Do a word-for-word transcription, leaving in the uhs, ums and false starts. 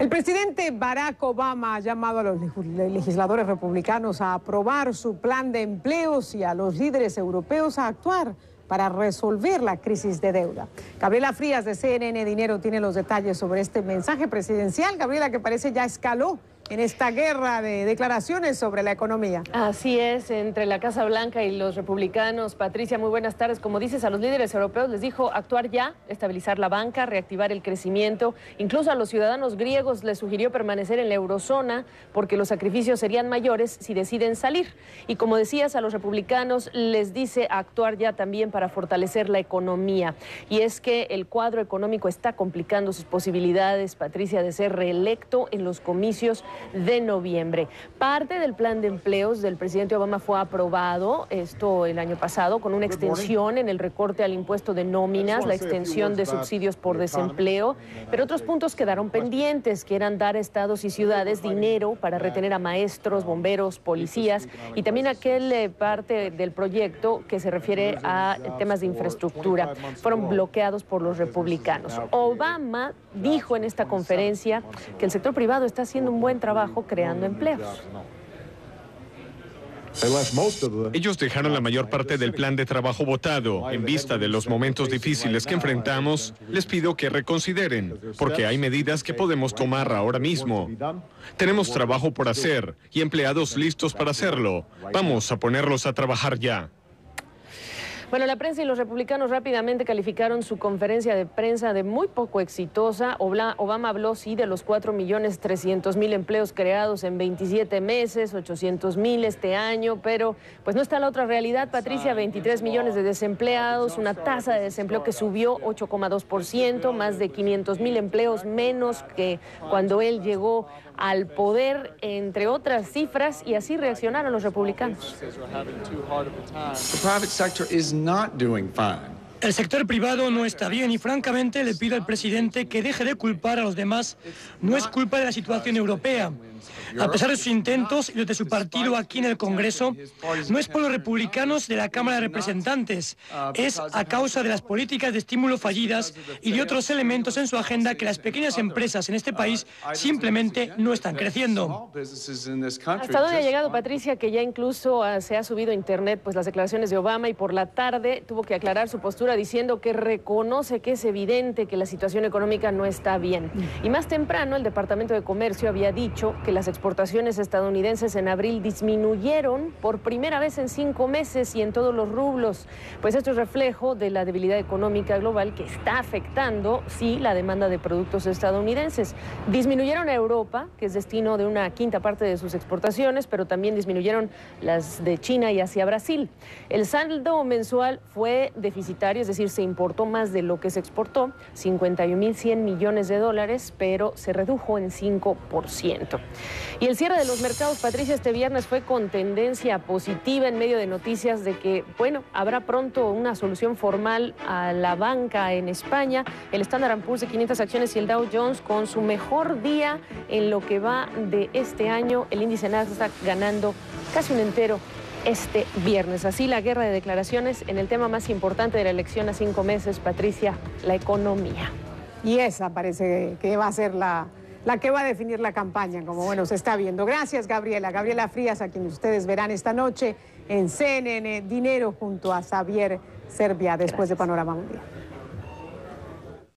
El presidente Barack Obama ha llamado a los legisladores republicanos a aprobar su plan de empleos y a los líderes europeos a actuar para resolver la crisis de deuda. Gabriela Frías de C N N Dinero tiene los detalles sobre este mensaje presidencial. Gabriela, que parece ya escaló en esta guerra de declaraciones sobre la economía. Así es, entre la Casa Blanca y los republicanos. Patricia, muy buenas tardes. Como dices, a los líderes europeos les dijo actuar ya, estabilizar la banca, reactivar el crecimiento. Incluso a los ciudadanos griegos les sugirió permanecer en la eurozona porque los sacrificios serían mayores si deciden salir. Y como decías, a los republicanos les dice actuar ya también para fortalecer la economía. Y es que el cuadro económico está complicando sus posibilidades, Patricia, de ser reelecto en los comicios de noviembre. Parte del plan de empleos del presidente Obama fue aprobado, esto el año pasado, con una extensión en el recorte al impuesto de nóminas, la extensión de subsidios por desempleo, pero otros puntos quedaron pendientes, que eran dar a estados y ciudades dinero para retener a maestros, bomberos, policías, y también aquel parte del proyecto que se refiere a temas de infraestructura. Fueron bloqueados por los republicanos. Obama dijo en esta conferencia que el sector privado está haciendo un buen trabajo trabajo creando empleos. Ellos dejaron la mayor parte del plan de trabajo votado. En vista de los momentos difíciles que enfrentamos, les pido que reconsideren, porque hay medidas que podemos tomar ahora mismo. Tenemos trabajo por hacer y empleados listos para hacerlo. Vamos a ponerlos a trabajar ya. Bueno, la prensa y los republicanos rápidamente calificaron su conferencia de prensa de muy poco exitosa. Obama habló, sí, de los cuatro millones trescientos mil empleos creados en veintisiete meses, ochocientos mil este año, pero pues no está la otra realidad, Patricia. veintitrés millones de desempleados, una tasa de desempleo que subió ocho coma dos por ciento, más de quinientos mil empleos menos que cuando él llegó al poder, entre otras cifras, y así reaccionaron los republicanos. El sector privado no está bien y francamente le pido al presidente que deje de culpar a los demás. No es culpa de la situación europea. A pesar de sus intentos y los de su partido aquí en el Congreso, no es por los republicanos de la Cámara de Representantes, es a causa de las políticas de estímulo fallidas y de otros elementos en su agenda que las pequeñas empresas en este país simplemente no están creciendo. ¿Hasta dónde ha llegado, Patricia, que ya incluso uh, se ha subido a internet pues las declaraciones de Obama, y por la tarde tuvo que aclarar su postura diciendo que reconoce que es evidente que la situación económica no está bien? Y más temprano el Departamento de Comercio había dicho que las exportaciones estadounidenses en abril disminuyeron por primera vez en cinco meses y en todos los rublos. Pues esto es reflejo de la debilidad económica global que está afectando, sí, la demanda de productos estadounidenses. Disminuyeron a Europa, que es destino de una quinta parte de sus exportaciones, pero también disminuyeron las de China y hacia Brasil. El saldo mensual fue deficitario, es decir, se importó más de lo que se exportó, cincuenta y un mil cien millones de dólares, pero se redujo en cinco por ciento. Y el cierre de los mercados, Patricia, este viernes fue con tendencia positiva en medio de noticias de que, bueno, habrá pronto una solución formal a la banca en España. El Standard and Poor's de quinientas acciones y el Dow Jones con su mejor día en lo que va de este año. El índice Nasdaq ganando casi un entero este viernes. Así la guerra de declaraciones en el tema más importante de la elección a cinco meses, Patricia, la economía. Y esa parece que va a ser la... la que va a definir la campaña, como bueno se está viendo. Gracias, Gabriela. Gabriela Frías, a quien ustedes verán esta noche en C N N Dinero junto a Xavier Serbia después Gracias. de Panorama Mundial.